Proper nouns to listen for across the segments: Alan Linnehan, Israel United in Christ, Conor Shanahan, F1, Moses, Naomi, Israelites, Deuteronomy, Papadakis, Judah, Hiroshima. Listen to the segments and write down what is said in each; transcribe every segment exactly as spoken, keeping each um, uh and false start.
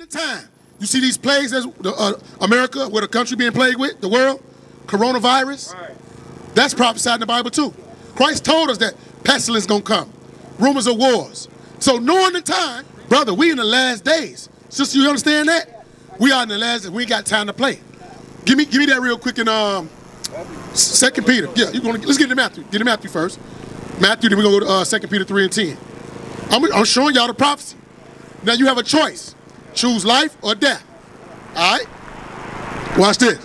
happening time. You see these plagues, that's the, uh, America, where the country being plagued with, the world, coronavirus. Right. That's prophesied in the Bible too. Christ told us that pestilence gonna come, rumors of wars. So knowing the time, brother, we in the last days. Sister, you understand that? We are in the last days. We ain't got time to play. Give me, give me that real quick in um, Second Peter. Yeah, you gonna let's get to Matthew. Get to Matthew first. Matthew, then we gonna go to uh, Second Peter three and ten. I'm, I'm showing y'all the prophecy. Now you have a choice. Choose life or death. All right? Watch this.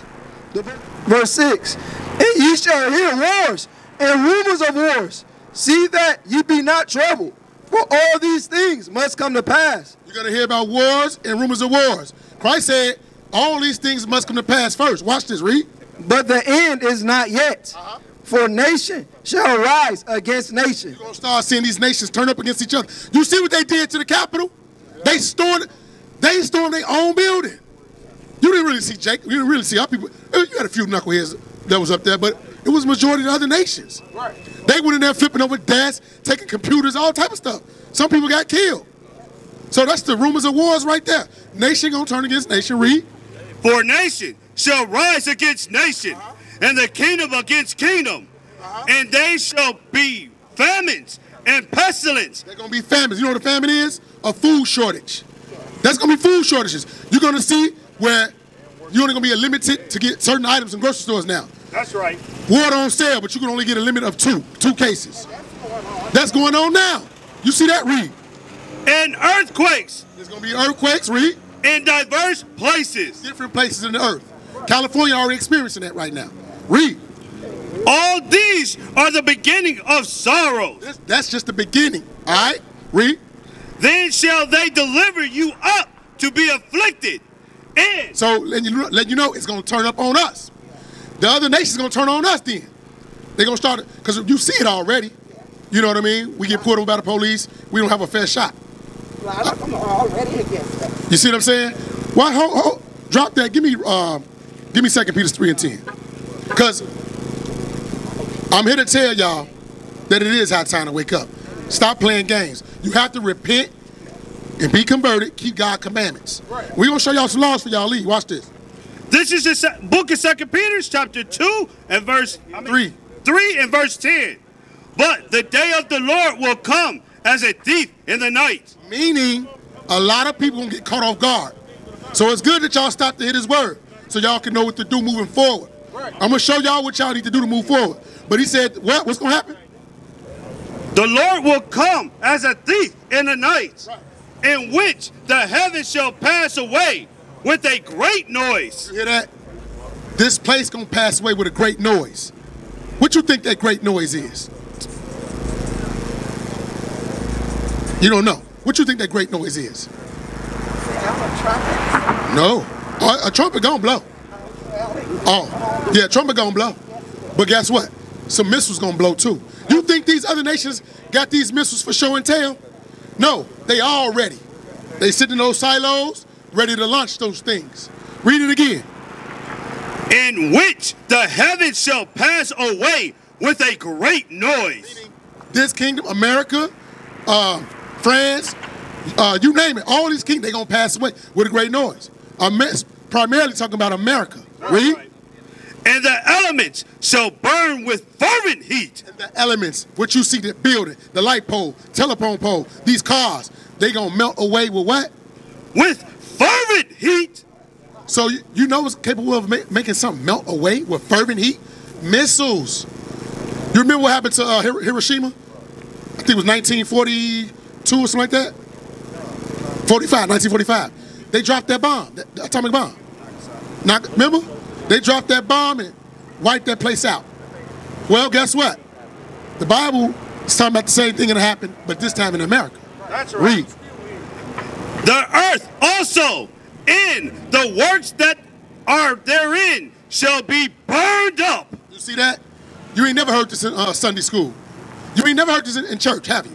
Verse six. And ye shall hear wars and rumors of wars. See that ye be not troubled, for all these things must come to pass. You're going to hear about wars and rumors of wars. Christ said all these things must come to pass first. Watch this. Read. But the end is not yet. Uh-huh. For nation shall rise against nation. You're going to start seeing these nations turn up against each other. You see what they did to the Capitol? Yeah. They stormed. They stormed their own building. You didn't really see Jake. You didn't really see our people. You had a few knuckleheads that was up there, but it was majority of the other nations. Right. They went in there flipping over desks, taking computers, all type of stuff. Some people got killed. So that's the rumors of wars right there. Nation gonna turn against nation. Read. For nation shall rise against nation, uh-huh. and the kingdom against kingdom, uh-huh. and they shall be famines and pestilence. They're gonna be famines. You know what a famine is? A food shortage. That's going to be food shortages. You're going to see where you're only going to be limited to get certain items in grocery stores now. That's right. Water on sale, but you can only get a limit of two, two cases. That's going on now. You see that? Read. And earthquakes. There's going to be earthquakes. Read. In diverse places. Different places in the earth. California already experiencing that right now. Read. All these are the beginning of sorrows. That's, that's just the beginning. All right? Read. Then shall they deliver you up to be afflicted. And so let you, let you know it's going to turn up on us. The other nation's going to turn on us then. They're going to start, because you see it already. You know what I mean? We get pulled over by the police. We don't have a fair shot. Well, I, I'm already against that. You see what I'm saying? Why? Well, hold, hold, drop that. Give me um, give me Second Peter three and ten. Because I'm here to tell y'all that it is high time to wake up. Stop playing games. You have to repent and be converted. Keep God's commandments. Right. We're going to show y'all some laws for y'all leave. Watch this. This is the book of Second Peter chapter two and verse three and verse ten. But the day of the Lord will come as a thief in the night. Meaning a lot of people will get caught off guard. So it's good that y'all stop to hear his word so y'all can know what to do moving forward. Right. I'm going to show y'all what y'all need to do to move forward. But he said, what? What's going to happen? The Lord will come as a thief in the night, in which the heavens shall pass away with a great noise. You hear that? This place gonna pass away with a great noise. What you think that great noise is? You don't know. What you think that great noise is? No. A trumpet gonna blow. Oh, yeah, trumpet gonna blow. But guess what? Some missiles gonna blow too. You think these other nations got these missiles for show and tell? No, they all ready. They sit in those silos, ready to launch those things. Read it again. In which the heavens shall pass away with a great noise. This kingdom, America, uh, France, uh, you name it, all these kingdoms, they're going to pass away with a great noise. I'm primarily talking about America. Read. And the elements shall burn with fervent heat. And the elements, what you see, the building, the light pole, telephone pole, these cars, they going to melt away with what? With fervent heat. So you, you know what's capable of make, making something melt away with fervent heat? Missiles. You remember what happened to uh, Hiroshima? I think it was nineteen forty-two or something like that. forty-five, nineteen forty-five. They dropped that bomb, that atomic bomb. Not, remember? They dropped that bomb and wiped that place out. Well, guess what? The Bible is talking about the same thing that happened, but this time in America. That's right. Read. The earth also in the works that are therein shall be burned up. You see that? You ain't never heard this in uh, Sunday school. You ain't never heard this in, in church, have you?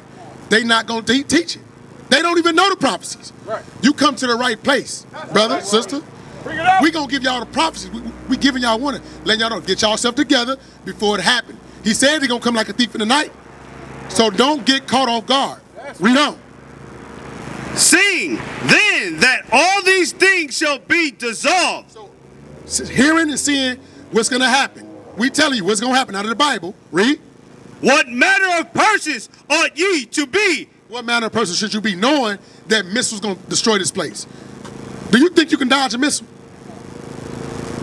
They not going to teach it. They don't even know the prophecies. Right. You come to the right place, brother, right, sister. We're going to give y'all the prophecies. We, we giving y'all one. Letting y'all know. Get y'allself together before it happened. He said they're going to come like a thief in the night. So don't get caught off guard. Read on. Seeing then that that all these things shall be dissolved. So, hearing and seeing what's going to happen. We tell you what's going to happen out of the Bible. Read. What manner of persons ought ye to be? What manner of person should you be, knowing that missiles going to destroy this place? Do you think you can dodge a missile?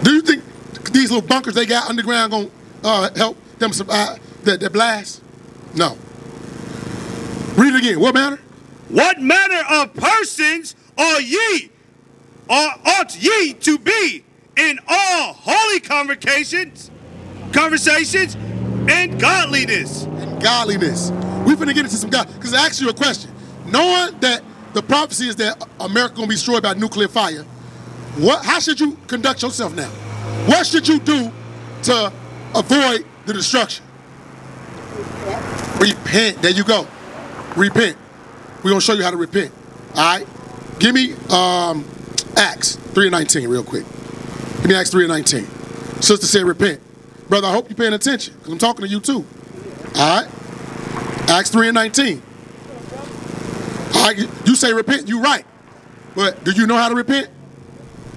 Do you think these little bunkers they got underground going to uh, help them survive that, that blast? No. Read it again. What manner? What manner of persons are ye, or ought ye to be in all holy convocations, conversations, and godliness? And godliness. We're going to get into some God. Because I asked you a question. Knowing that the prophecy is that America going to be destroyed by nuclear fire, what? How should you conduct yourself now? What should you do to avoid the destruction? Repent. Repent. There you go. Repent. We're going to show you how to repent. All right? Give me um, Acts three and nineteen real quick. Give me Acts three and nineteen. Sister said repent. Brother, I hope you're paying attention, because I'm talking to you too. All right? Acts three and nineteen. All right, you say repent, you're right. But do you know how to repent?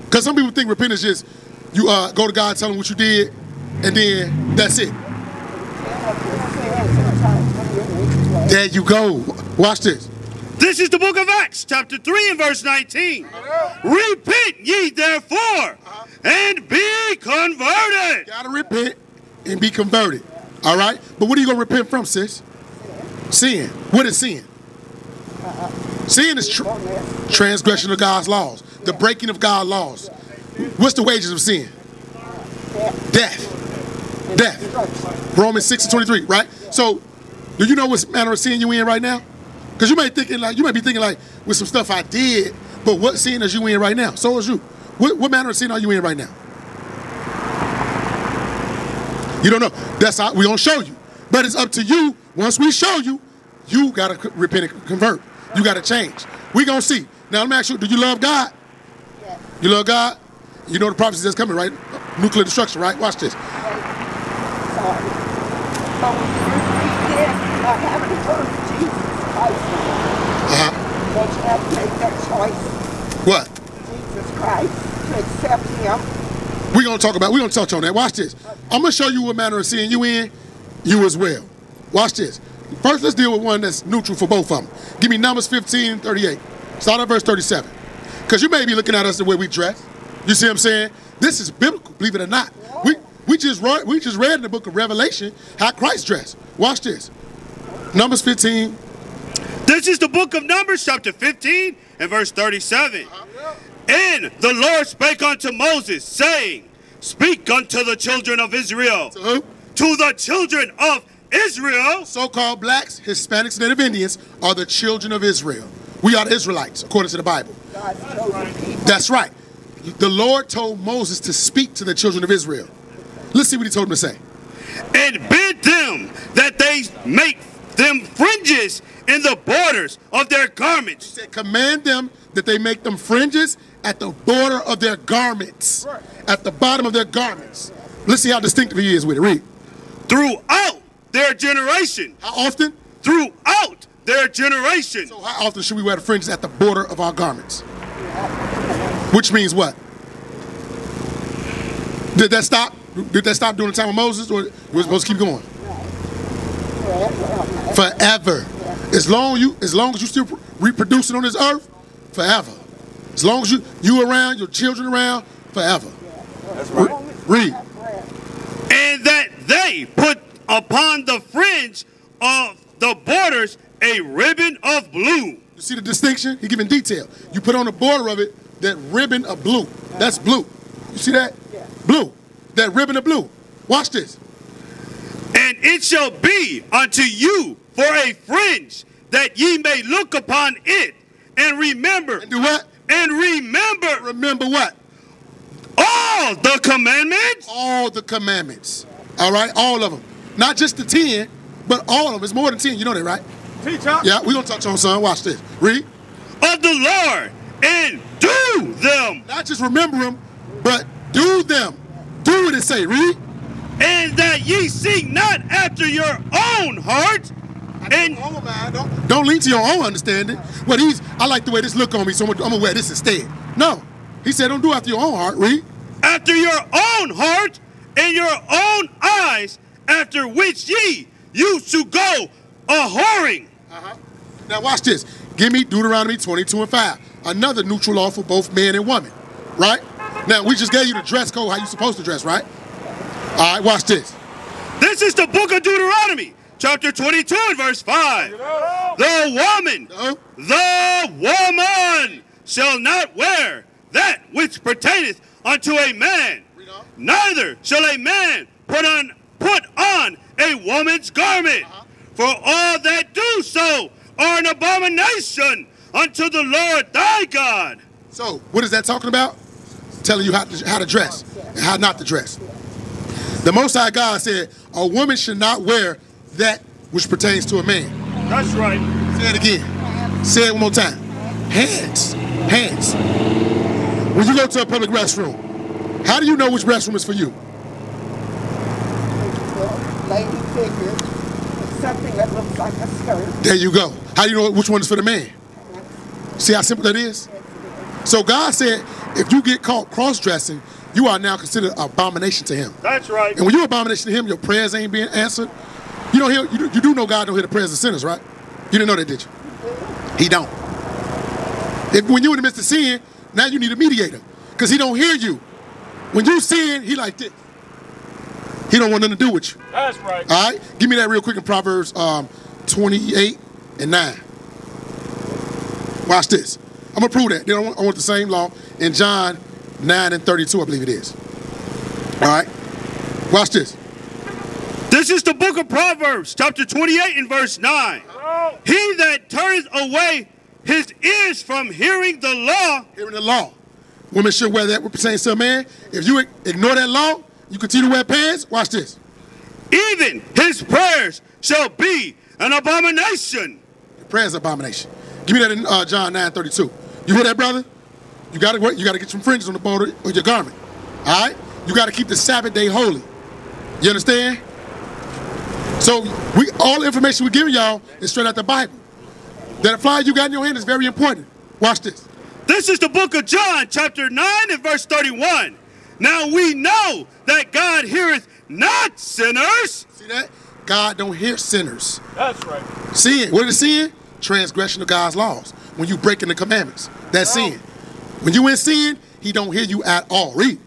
Because some people think repent is just you uh, go to God, tell him what you did, and then that's it. There you go. Watch this. This is the book of Acts, chapter three and verse nineteen. Repent ye therefore and be converted. You gotta repent and be converted. All right? But what are you gonna repent from, sis? Sin. What is sin? Sin is tr transgression of God's laws, the breaking of God's laws. What's the wages of sin? Death. Death. Romans six and twenty-three, right? So, do you know what manner of sin you in right now? Because you might thinking like you might be thinking like with some stuff I did, but what sin is you in right now? So is you. What, what manner of sin are you in right now? You don't know. That's how we gonna show you. But it's up to you. Once we show you, you gotta repent and convert. You gotta change. We gonna see. Now let me ask you: do you love God? Yes. You love God. You know the prophecy that's coming, right? Nuclear destruction, right? Watch this. That you have to make that choice. What? Jesus Christ, to accept him. We're gonna talk about, we're gonna touch on that. Watch this. Okay. I'm gonna show you what manner of sin you in, you as well. Watch this. First, let's deal with one that's neutral for both of them. Give me Numbers fifteen and thirty-eight. Start at verse thirty-seven. Because you may be looking at us the way we dress. You see what I'm saying? This is biblical, believe it or not. Yeah. We we just read we just read in the book of Revelation how Christ dressed. Watch this. Numbers fifteen. This is the book of Numbers, chapter fifteen and verse thirty-seven. And the Lord spake unto Moses, saying, speak unto the children of Israel. To who? To the children of Israel. So-called blacks, Hispanics, Native Indians are the children of Israel. We are the Israelites, according to the Bible. That's right. The Lord told Moses to speak to the children of Israel. Let's see what he told them to say. And bid them that they make them fringes in the borders of their garments. He said, command them that they make them fringes at the border of their garments, right. At the bottom of their garments. Let's see how distinctive he is with it. Read. Throughout their generation. How often? Throughout their generation. So how often should we wear the fringes at the border of our garments? Which means what? Did that stop? Did that stop during the time of Moses, or we're supposed to keep going? Forever. As long you, as long as you still reproducing on this earth, forever. As long as you you around, your children around, forever. That's right. Read. And that they put upon the fringe of the borders a ribbon of blue. You see the distinction? He's giving detail. You put on the border of it that ribbon of blue. That's blue. You see that? Blue. That ribbon of blue. Watch this. And it shall be unto you for a fringe, that ye may look upon it and remember. And do what? And remember. Remember what? All the commandments. All the commandments. All right? All of them. Not just the ten, but all of them. It's more than ten. You know that, right? Teacher. Yeah, we're going to touch on some. Watch this. Read. Of the Lord, and do them. Not just remember them, but do them. Do it and say. Read. And that ye seek not after your own heart. I And oh, man, don't, don't lean to your own understanding. Well, he's, I like the way this look on me, so I'm going to wear this instead. No. He said, don't do after your own heart, read. After your own heart and your own eyes, after which ye used to go a-whoring. Uh-huh. Now watch this. Give me Deuteronomy twenty-two and five. Another neutral law for both men and women. Right? Now, we just gave you the dress code, how you're supposed to dress, right? All right, watch this. This is the book of Deuteronomy, chapter twenty-two and verse five. The woman, uh-huh. the woman shall not wear that which pertaineth unto a man. Neither shall a man put on, put on a woman's garment. Uh-huh. For all that do so are an abomination unto the Lord thy God. So, what is that talking about? Telling you how to, how to dress and how not to dress. The Most High God said, a woman should not wear that which pertains to a man. That's right. Say it again. Say it one more time. Hands. Hands. When you go to a public restroom, how do you know which restroom is for you? Lady figure, something that looks like a skirt. There you go. How do you know which one is for the man? See how simple that is? So God said, if you get caught cross-dressing, you are now considered an abomination to him. That's right. And when you're an abomination to him, your prayers ain't being answered. You don't hear, you do, you do know God don't hear the prayers of sinners, right? You didn't know that, did you? He don't. If, when you're in the midst of sin, now you need a mediator, because he don't hear you. When you sin, he like this. He don't want nothing to do with you. That's right. All right? Give me that real quick in Proverbs um, twenty-eight and nine. Watch this. I'm going to prove that. Then I want, I want the same law in John nine and thirty-two, I believe it is. All right? Watch this. This is the book of Proverbs, chapter twenty-eight and verse nine. Hello? He that turneth away his ears from hearing the law. Hearing the law. Women should wear that, what pertains to a man. If you ignore that law, you continue to wear pants. Watch this. Even his prayers shall be an abomination. Your prayers are an abomination. Give me that in uh, John nine thirty-two. You hear that, brother? You gotta work. You gotta get some fringes on the border of your garment. All right. You gotta keep the Sabbath day holy. You understand? So we all the information we're giving y'all is straight out the Bible. That flyer you got in your hand is very important. Watch this. This is the book of John, chapter nine and verse thirty-one. Now we know that God heareth not sinners. See that? God don't hear sinners. That's right. Sin. What is sin? Transgression of God's laws. When you breaking the commandments, that's sin. When you in sin, he don't hear you at all. Read.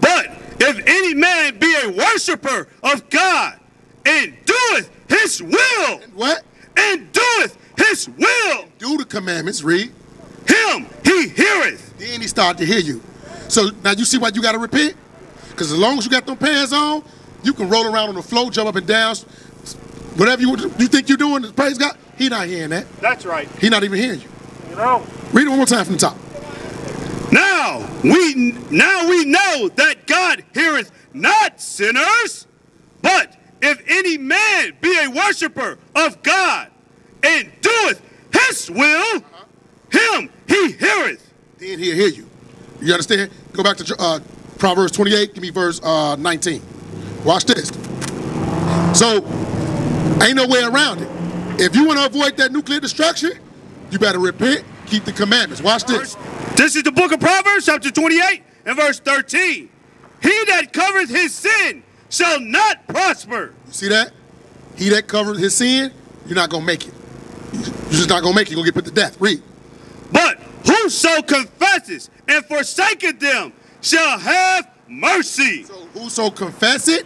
But if any man be a worshiper of God and doeth his will. And what? And doeth his will. Do the commandments. Read. Him he heareth. Then he start to hear you. So now you see why you got to repent? Because as long as you got them pants on, you can roll around on the floor, jump up and down. Whatever you, you think you're doing, praise God, he not hearing that. That's right. He not even hearing you. You know. Read it one more time from the top. Now we, now we know that God heareth not sinners, but if any man be a worshiper of God and doeth his will, uh-huh. him he heareth. Then he'll hear you. You understand? Go back to uh, Proverbs twenty-eight. Give me verse uh, nineteen. Watch this. So, ain't no way around it. If you want to avoid that nuclear destruction, you better repent, keep the commandments. Watch this. This is the book of Proverbs, chapter twenty-eight and verse thirteen. He that covereth his sin shall not prosper. You see that? He that covereth his sin, you're not going to make it. You're just not going to make it. You're going to get put to death. Read. But whoso confesses and forsaketh them shall have mercy. So whoso confesseth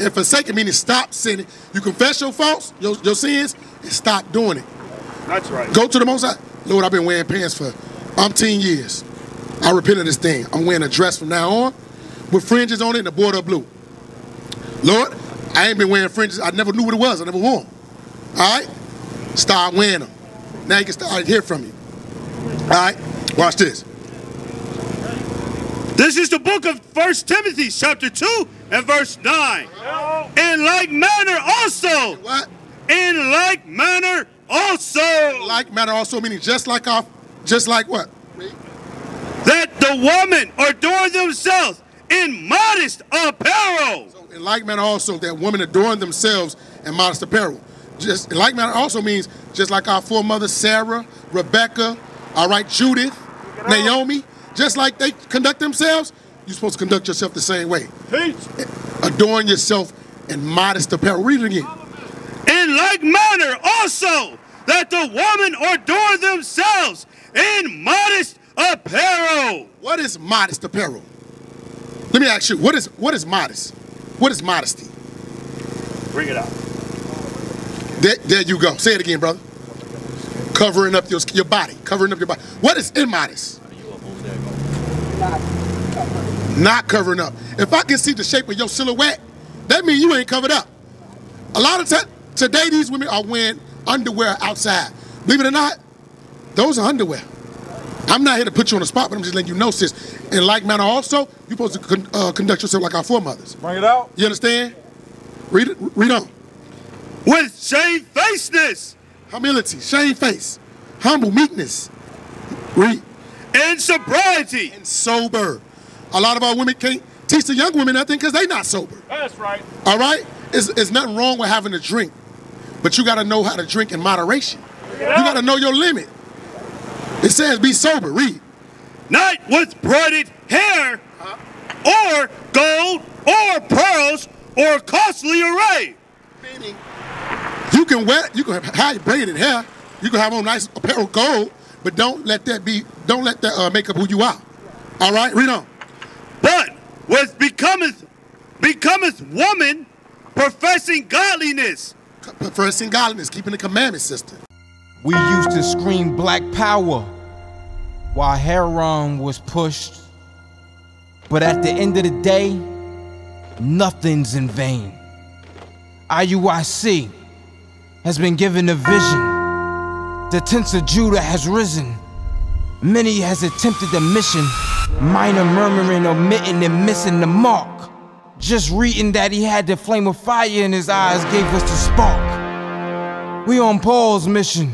and forsaketh, meaning stop sinning. You confess your faults, your, your sins, and stop doing it. That's right. Go to the Most High. Lord, I've been wearing pants for umpteen years. I repent of this thing. I'm wearing a dress from now on with fringes on it and a border blue. Lord, I ain't been wearing fringes. I never knew what it was. I never wore them. All right? Start wearing them. Now you can start to hear from you. All right, watch this. This is the book of First Timothy, chapter two and verse nine. Uh-huh. In like manner also. What? In like manner also. Like manner also, meaning just like our, just like what? That the woman adorn themselves in modest apparel. So in like manner also, that women adorn themselves in modest apparel. just like manner also means just like our foremothers, Sarah, Rebecca, all right, Judith, Naomi, just like they conduct themselves, you're supposed to conduct yourself the same way. Peace. Adorn yourself in modest apparel. Read it again. In like manner also that the women adorn themselves in modest apparel. What is modest apparel? Let me ask you, what is what is modest? What is modesty? Bring it out. There, there you go. Say it again, brother. Covering up your your body. Covering up your body. What is immodest? Not covering up. If I can see the shape of your silhouette, that means you ain't covered up. A lot of times, today these women are wearing underwear outside. Believe it or not, those are underwear. I'm not here to put you on the spot, but I'm just letting you know, sis. In like manner also, you're supposed to con uh, conduct yourself like our foremothers. Bring it out. You understand? Read it. Read on. With shamefacedness. Humility, shameface, humble, meekness. Read. And sobriety. And sober. A lot of our women can't teach the young women nothing because they're not sober. That's right. All right? It's, it's nothing wrong with having a drink, but you got to know how to drink in moderation. You got to know your limit. It says be sober. Read. Not with braided hair or gold or pearls or costly array. Meaning, you can wear, you can have high braided hair, you can have on nice apparel, gold, but don't let that be, don't let that uh, make up who you are. All right, read on. But with becometh, becometh woman, professing godliness. Professing godliness, keeping the commandments, sister. We used to scream black power while Heron was pushed, but at the end of the day, nothing's in vain. I U I C has been given a vision. The tents of Judah has risen. Many has attempted the mission, minor murmuring, omitting, and missing the mark. Just reading that he had the flame of fire in his eyes gave us the spark. We on Paul's mission.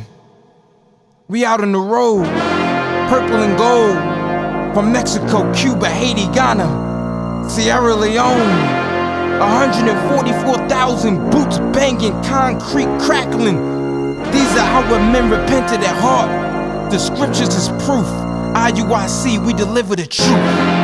We out on the road, purple and gold, from Mexico, Cuba, Haiti, Ghana, Sierra Leone. one hundred forty-four thousand boots banging, concrete crackling. These are how men repented at heart. The scriptures is proof. I U I C, we deliver the truth.